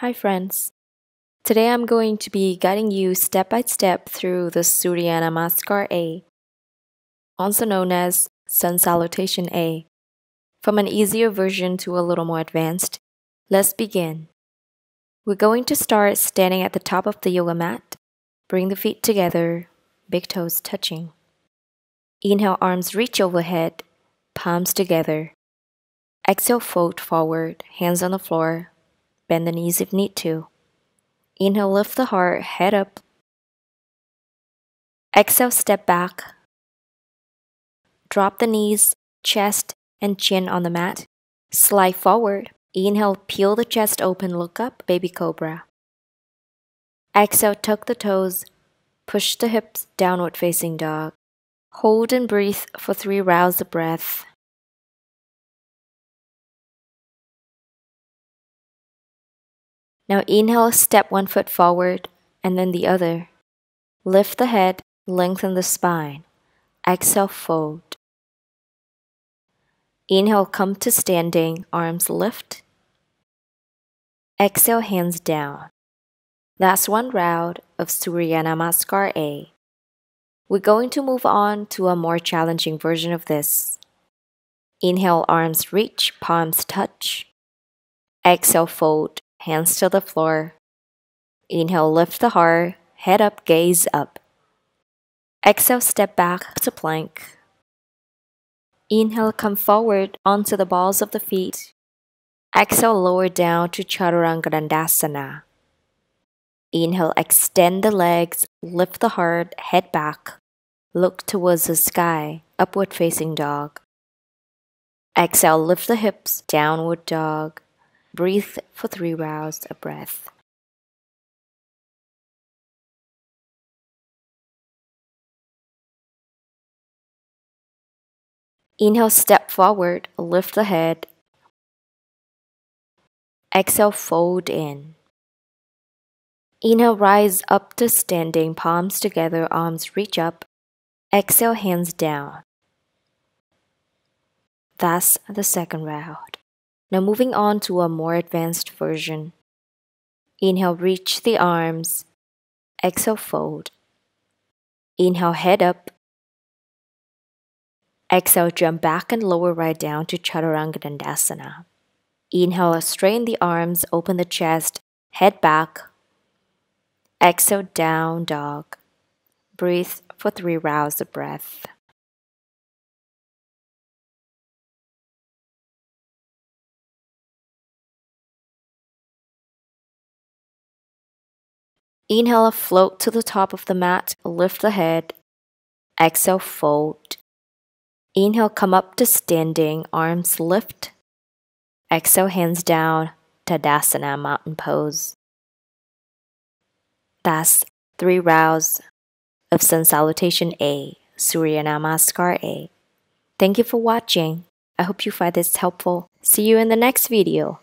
Hi friends, today I'm going to be guiding you step by step through the Surya Namaskar A, also known as Sun Salutation A. From an easier version to a little more advanced, let's begin. We're going to start standing at the top of the yoga mat, bring the feet together, big toes touching. Inhale, arms reach overhead, palms together. Exhale, fold forward, hands on the floor. Bend the knees if need to. Inhale, lift the heart, head up. Exhale, step back. Drop the knees, chest, and chin on the mat. Slide forward. Inhale, peel the chest open, look up, baby cobra. Exhale, tuck the toes. Push the hips, downward facing dog. Hold and breathe for 3 rounds of breath. Now inhale, step one foot forward and then the other. Lift the head, lengthen the spine. Exhale, fold. Inhale, come to standing, arms lift. Exhale, hands down. That's 1 round of Surya Namaskar A. We're going to move on to a more challenging version of this. Inhale, arms reach, palms touch. Exhale, fold. Hands to the floor. Inhale, lift the heart, head up, gaze up. Exhale, step back to plank. Inhale, come forward onto the balls of the feet. Exhale, lower down to Chaturanga Dandasana. Inhale, extend the legs, lift the heart, head back. Look towards the sky, upward facing dog. Exhale, lift the hips, downward dog. Breathe for 3 rounds of breath. Inhale, step forward, lift the head. Exhale, fold in. Inhale, rise up to standing, palms together, arms reach up. Exhale, hands down. That's the second round. Now moving on to a more advanced version. Inhale, reach the arms. Exhale, fold. Inhale, head up. Exhale, jump back and lower right down to Chaturanga Dandasana. Inhale, straighten the arms, open the chest, head back. Exhale, down dog. Breathe for 3 rounds of breath. Inhale, float to the top of the mat, lift the head. Exhale, fold. Inhale, come up to standing, arms lift. Exhale, hands down, Tadasana, mountain pose. That's 3 rounds of Sun Salutation A, Surya Namaskar A. Thank you for watching. I hope you find this helpful. See you in the next video.